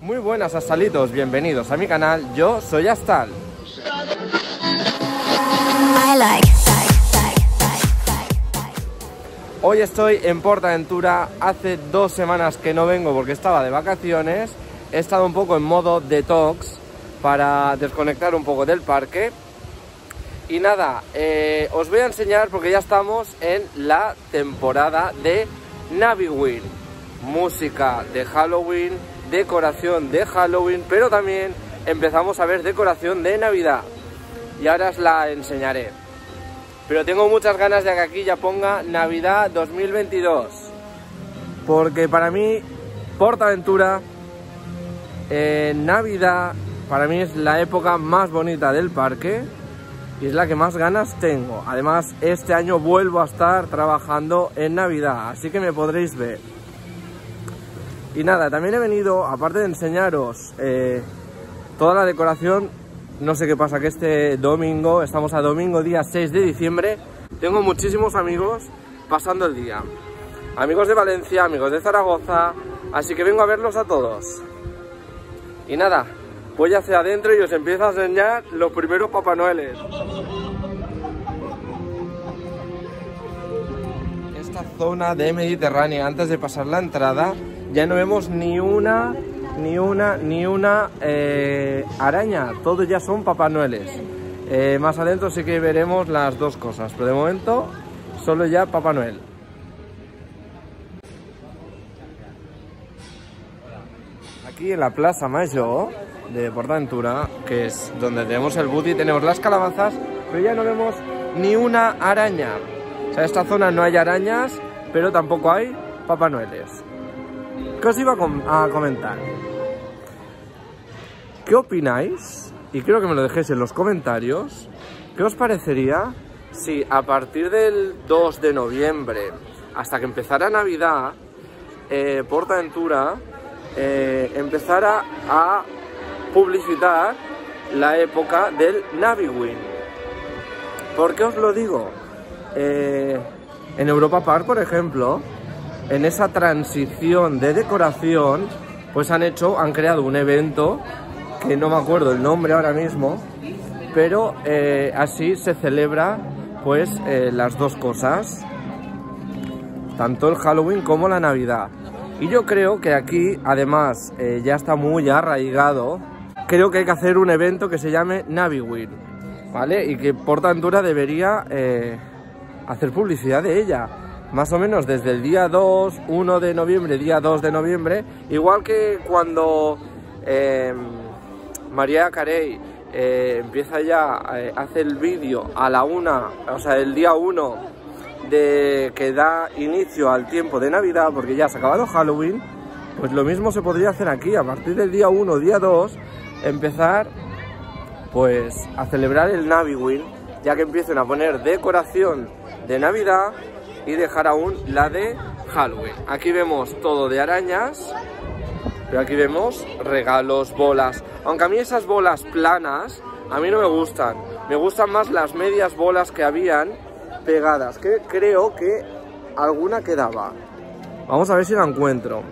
Muy buenas astalitos, bienvenidos a mi canal, yo soy Astal. Hoy estoy en PortAventura, hace 2 semanas que no vengo porque estaba de vacaciones. He estado un poco en modo detox para desconectar un poco del parque. Y nada, os voy a enseñar porque ya estamos en la temporada de NaviWeen. Música de Halloween, decoración de Halloween, pero también empezamos a ver decoración de Navidad. Y ahora os la enseñaré. Pero tengo muchas ganas de que aquí ya ponga Navidad 2022. Porque para mí, PortAventura, Navidad, para mí es la época más bonita del parque. Y es la que más ganas tengo. Además, este año vuelvo a estar trabajando en Navidad, así que me podréis ver. Y nada, también he venido, aparte de enseñaros toda la decoración, no sé qué pasa que este domingo, estamos a domingo día 6 de diciembre, tengo muchísimos amigos pasando el día. Amigos de Valencia, amigos de Zaragoza, así que vengo a verlos a todos. Y nada, voy hacia adentro y os empiezo a enseñar los primeros Papá Noeles. Esta zona de Mediterránea, antes de pasar la entrada, ya no vemos ni una araña. Todos ya son Papá Noeles. Más adentro sí que veremos las dos cosas, pero de momento solo ya Papá Noel. Aquí en la Plaza Mayor de PortAventura, que es donde tenemos el booty, tenemos las calabazas, pero ya no vemos ni una araña. O sea, en esta zona no hay arañas, pero tampoco hay Papá Noeles. ¿Qué os iba a comentar? ¿Qué opináis? Y creo que me lo dejéis en los comentarios. ¿Qué os parecería si a partir del 2 de noviembre, hasta que empezara Navidad, PortAventura empezara a publicitar la época del NaviWeen? ¿Por qué os lo digo? En Europa Park, por ejemplo, en esa transición de decoración, pues han creado un evento que no me acuerdo el nombre ahora mismo, pero así se celebra pues las dos cosas, tanto el Halloween como la Navidad. Y yo creo que aquí, además, ya está muy arraigado. Creo que hay que hacer un evento que se llame NaviWeen, ¿vale? Y que PortAventura debería hacer publicidad de ella. Más o menos desde el día 2 de noviembre, igual que cuando Mariah Carey empieza ya, hace el vídeo a la 1, o sea, el día 1 de que da inicio al tiempo de Navidad, porque ya se ha acabado Halloween. Pues lo mismo se podría hacer aquí, a partir del día 1, día 2, empezar pues a celebrar el NaviWeen, ya que empiecen a poner decoración de Navidad y dejar aún la de Halloween. Aquí vemos todo de arañas, pero aquí vemos regalos, bolas. Aunque a mí esas bolas planas, a mí no me gustan. Me gustan más las medias bolas que habían pegadas, que creo que alguna quedaba. Vamos a ver si la encuentro.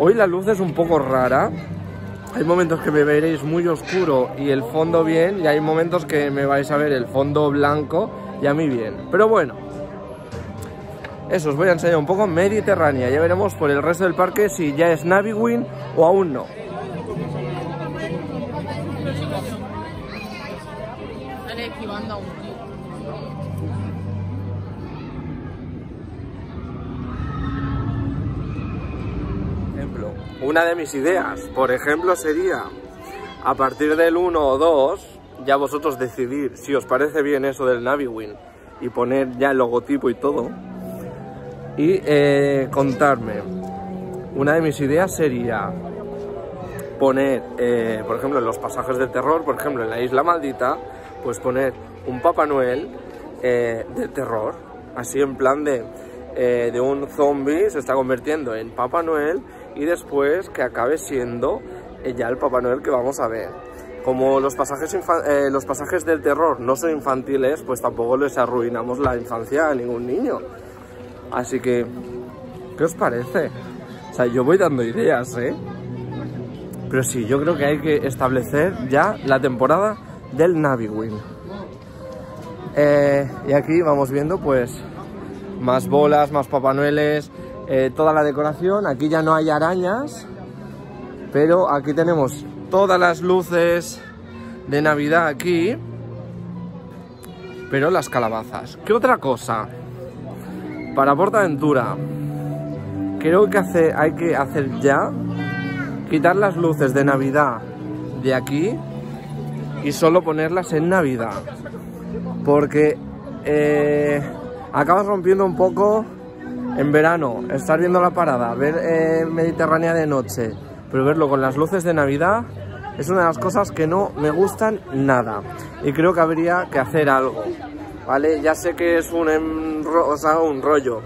Hoy la luz es un poco rara. Hay momentos que me veréis muy oscuro y el fondo bien, y hay momentos que me vais a ver el fondo blanco y a mí bien. Pero bueno, eso, os voy a enseñar un poco Mediterránea. Ya veremos por el resto del parque si ya es NaviWeen o aún no. Una de mis ideas, por ejemplo, sería a partir del 1 o 2, ya vosotros decidir si os parece bien eso del NaviWeen y poner ya el logotipo y todo. Y contarme, una de mis ideas sería poner, por ejemplo, en los pasajes del terror, por ejemplo, en la Isla Maldita, pues poner un Papá Noel de terror, así en plan de un zombie se está convirtiendo en Papá Noel y después que acabe siendo ya el Papá Noel que vamos a ver. Como los pasajes del terror no son infantiles, pues tampoco les arruinamos la infancia a ningún niño. Así que, ¿qué os parece? O sea, yo voy dando ideas, ¿eh? Pero sí, yo creo que hay que establecer ya la temporada del NaviWeen. Y aquí vamos viendo pues más bolas, más papanueles, toda la decoración. Aquí ya no hay arañas, pero aquí tenemos todas las luces de Navidad aquí. Pero las calabazas. ¿Qué otra cosa? Para PortAventura creo que hay que hacer ya, quitar las luces de Navidad de aquí y solo ponerlas en Navidad, porque acabas rompiendo un poco en verano, estar viendo la parada, ver Mediterránea de noche, pero verlo con las luces de Navidad es una de las cosas que no me gustan nada y creo que habría que hacer algo, ¿vale? Ya sé que es un rollo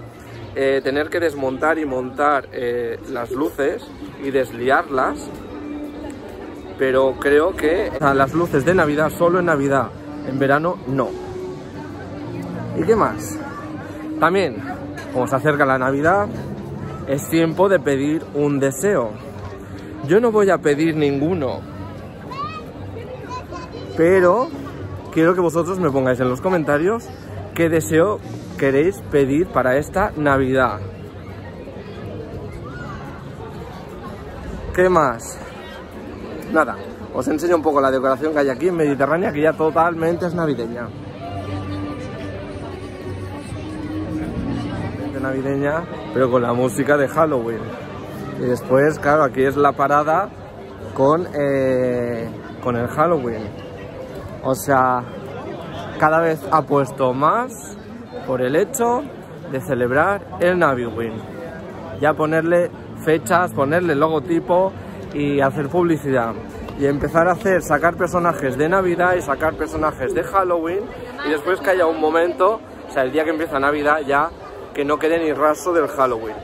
tener que desmontar y montar las luces y desliarlas, pero creo que las luces de Navidad solo en Navidad, en verano no. ¿Y qué más? También, como se acerca la Navidad, es tiempo de pedir un deseo. Yo no voy a pedir ninguno, pero quiero que vosotros me pongáis en los comentarios qué deseo queréis pedir para esta Navidad. ¿Qué más? Nada, os enseño un poco la decoración que hay aquí en Mediterránea, que ya totalmente es navideña. Navideña, pero con la música de Halloween. Y después, claro, aquí es la parada con el Halloween. O sea, cada vez apuesto más por el hecho de celebrar el NaviWeen. Ya ponerle fechas, ponerle logotipo y hacer publicidad. Y empezar a hacer, sacar personajes de Navidad y sacar personajes de Halloween. Y después que haya un momento, o sea, el día que empieza Navidad ya, que no quede ni rastro del Halloween.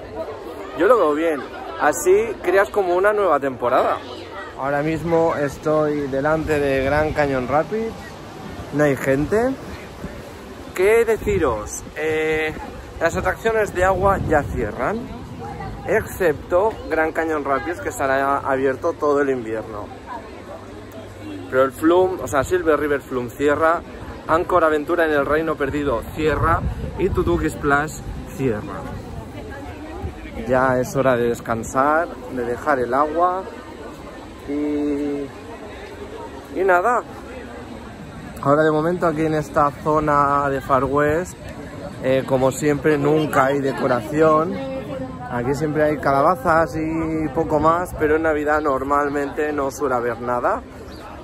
Yo lo veo bien. Así creas como una nueva temporada. Ahora mismo estoy delante de Gran Cañón Rapids. No hay gente. ¿Qué deciros? Las atracciones de agua ya cierran, excepto Gran Cañón Rapids, que estará abierto todo el invierno. Pero el Flume, o sea, Silver River Flume cierra, Ankor Aventura en el Reino Perdido cierra y Tutuki Splash cierra. Ya es hora de descansar, de dejar el agua y nada. Ahora de momento aquí en esta zona de Far West, como siempre, nunca hay decoración. Aquí siempre hay calabazas y poco más, pero en Navidad normalmente no suele haber nada.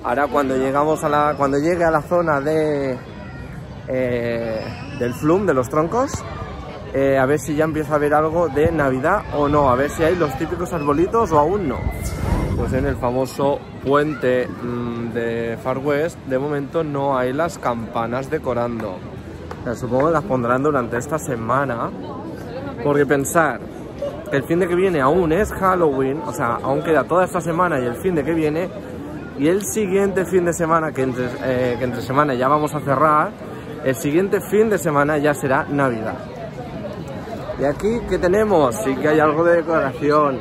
Ahora cuando llegamos a cuando llegue a la zona de del Flume, de los troncos, a ver si ya empieza a haber algo de Navidad o no, a ver si hay los típicos arbolitos o aún no. Pues en el famoso puente de Far West, de momento no hay las campanas decorando. Supongo que las pondrán durante esta semana, porque pensar que el fin de que viene aún es Halloween, o sea, aún queda toda esta semana y el fin de que viene, y el siguiente fin de semana, que entre semana ya vamos a cerrar, el siguiente fin de semana ya será Navidad. Y aquí, ¿qué tenemos? Sí que hay algo de decoración.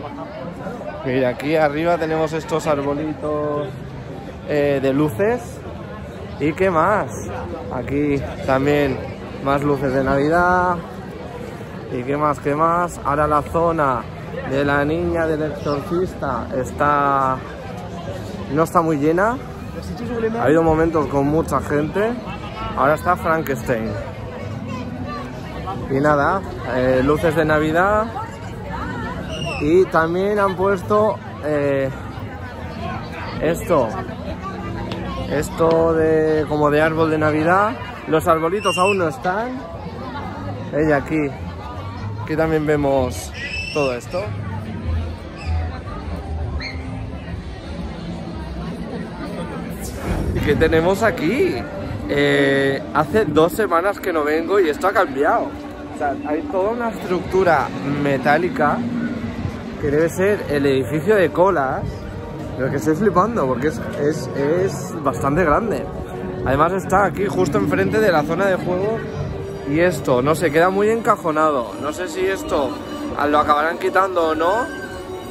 Mira, aquí arriba tenemos estos arbolitos de luces. ¿Y qué más? Aquí también más luces de Navidad. ¿Y qué más? ¿Qué más? Ahora la zona de la niña del exorcista está... no está muy llena. Ha habido momentos con mucha gente. Ahora está Frankenstein. Y nada, luces de Navidad. Y también han puesto esto de como de árbol de Navidad. Los arbolitos aún no están. Y aquí también vemos todo esto. ¿Y qué tenemos aquí? Hace 2 semanas que no vengo y esto ha cambiado. O sea, hay toda una estructura metálica que debe ser el edificio de colas, pero que estoy flipando porque es bastante grande. Además está aquí justo enfrente de la zona de juego y esto, no sé, queda muy encajonado. No sé si esto lo acabarán quitando o no,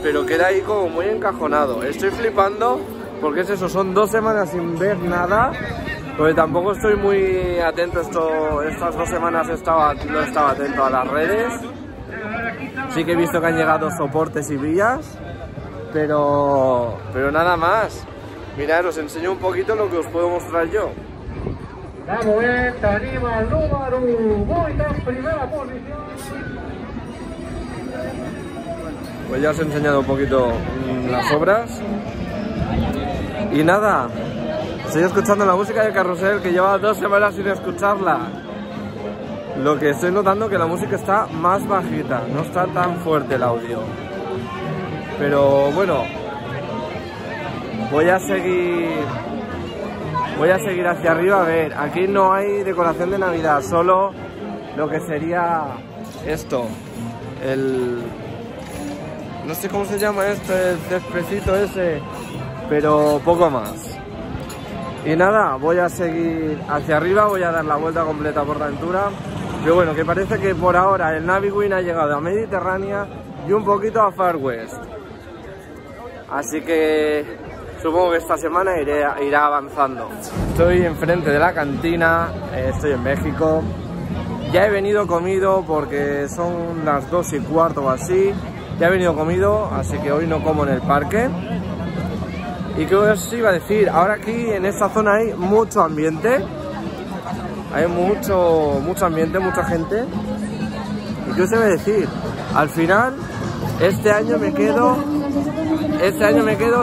pero queda ahí como muy encajonado. Estoy flipando porque es eso, son 2 semanas sin ver nada, porque tampoco estoy muy atento. Estas 2 semanas no estaba atento a las redes. Sí que he visto que han llegado soportes y vías, pero nada más. Mirad, os enseño un poquito lo que os puedo mostrar yo. La vuelta anima al número 1 en primera posición. Pues ya os he enseñado un poquito las obras. Y nada, estoy escuchando la música de carrusel, que lleva 2 semanas sin escucharla. Lo que estoy notando es que la música está más bajita, no está tan fuerte el audio. Pero bueno, voy a seguir hacia arriba. A ver, aquí no hay decoración de Navidad, solo lo que sería esto, el... no sé cómo se llama esto, el céspedcito ese, pero poco más. Y nada, voy a seguir hacia arriba, voy a dar la vuelta completa por PortAventura. Pero bueno, que parece que por ahora el NaviWeen ha llegado a Mediterránea y un poquito a Far West. Así que supongo que esta semana irá avanzando. Estoy enfrente de la cantina, estoy en México. Ya he venido comido porque son las 2:15 o así. Ya he venido comido, así que hoy no como en el parque. Y qué os iba a decir, ahora aquí en esta zona hay mucho ambiente. Hay mucho ambiente, mucha gente. Y qué os iba a decir, al final este año me quedo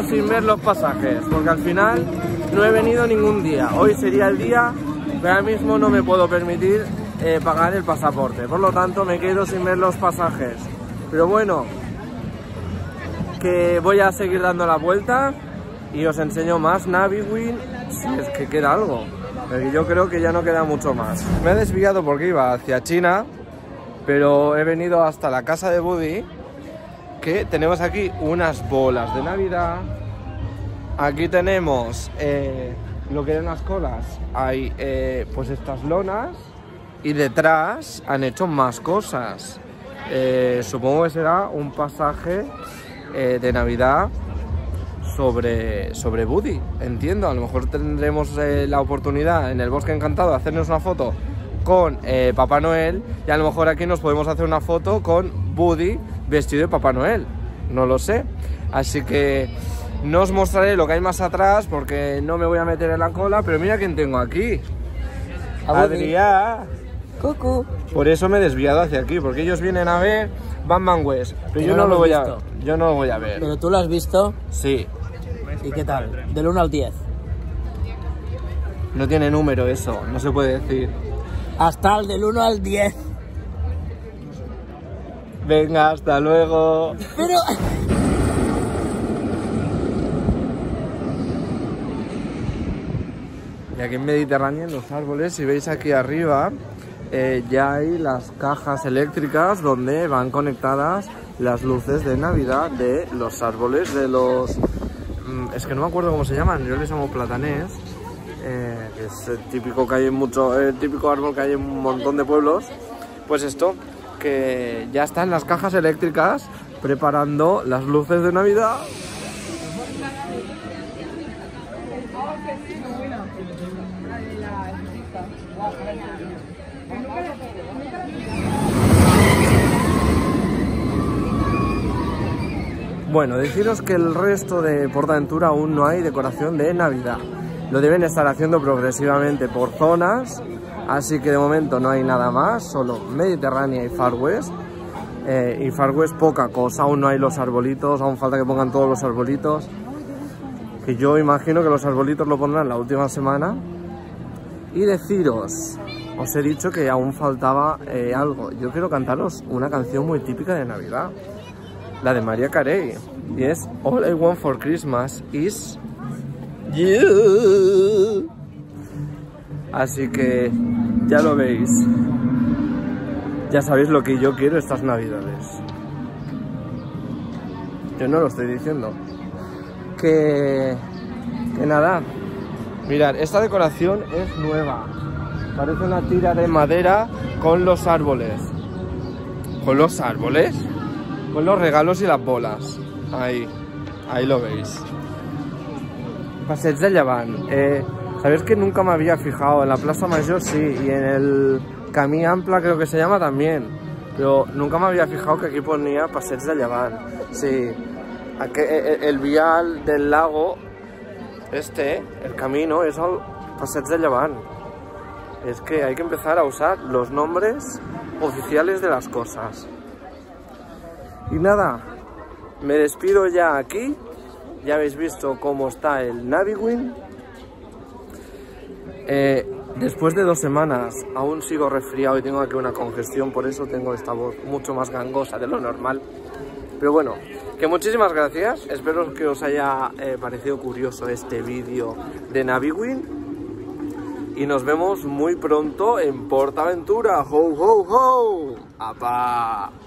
sin ver los pasajes, porque al final no he venido ningún día. Hoy sería el día, pero ahora mismo no me puedo permitir pagar el pasaporte. Por lo tanto, me quedo sin ver los pasajes. Pero bueno, que voy a seguir dando la vuelta y os enseño más NaviWeen, si es que queda algo. Porque yo creo que ya no queda mucho más. Me he desviado porque iba hacia China, pero he venido hasta la casa de Buddy, que tenemos aquí unas bolas de Navidad. Aquí tenemos lo que eran las colas. Hay pues estas lonas y detrás han hecho más cosas. Supongo que será un pasaje de Navidad sobre Buddy, entiendo. A lo mejor tendremos la oportunidad en el Bosque Encantado de hacernos una foto con Papá Noel, y a lo mejor aquí nos podemos hacer una foto con Buddy vestido de Papá Noel, no lo sé. Así que no os mostraré lo que hay más atrás porque no me voy a meter en la cola, pero mira quién tengo aquí. Adrián. Cucu. Por eso me he desviado hacia aquí, porque ellos vienen a ver Batman West, pero yo no lo voy a ver. ¿Pero tú lo has visto? Sí. ¿Y qué tal? Del 1 al 10. No tiene número eso, no se puede decir. Hasta el del 1 al 10. Venga, hasta luego. Pero... Y aquí en Mediterránea, en los árboles, si veis aquí arriba, ya hay las cajas eléctricas donde van conectadas las luces de Navidad de los árboles, de los... Es que no me acuerdo cómo se llaman, yo les llamo platanés. Es el típico que hay en el típico árbol que hay en un montón de pueblos. Pues esto, que ya están las cajas eléctricas preparando las luces de Navidad. Bueno, deciros que el resto de PortAventura aún no hay decoración de Navidad. Lo deben estar haciendo progresivamente por zonas, así que de momento no hay nada más, solo Mediterránea y Far West. Y Far West poca cosa, aún no hay los arbolitos, aún falta que pongan todos los arbolitos. Que yo imagino que los arbolitos lo pondrán la última semana. Y deciros, os he dicho que aún faltaba algo. Yo quiero cantaros una canción muy típica de Navidad, la de Mariah Carey, y es All I Want for Christmas is... Yeah. Así que ya lo veis, ya sabéis lo que yo quiero estas Navidades. Yo no lo estoy diciendo. Que nada, mirad, esta decoración es nueva, parece una tira de madera con los árboles, con los regalos y las bolas. Ahí lo veis. Passeig de Llevant. Sabéis que nunca me había fijado, en la Plaza Mayor sí, y en el Camí Ample creo que se llama también, pero nunca me había fijado que aquí ponía Passeig de Llevant. Sí, aquí, el vial del lago, el camino, es el Passeig de Llevant. Es que hay que empezar a usar los nombres oficiales de las cosas. Y nada, me despido ya aquí. Ya habéis visto cómo está el NaviWeen. Después de 2 semanas aún sigo resfriado y tengo aquí una congestión, por eso tengo esta voz mucho más gangosa de lo normal. Pero bueno, que muchísimas gracias. Espero que os haya parecido curioso este vídeo de NaviWeen. Y nos vemos muy pronto en PortAventura. ¡Ho, ho, ho! ¡Apa!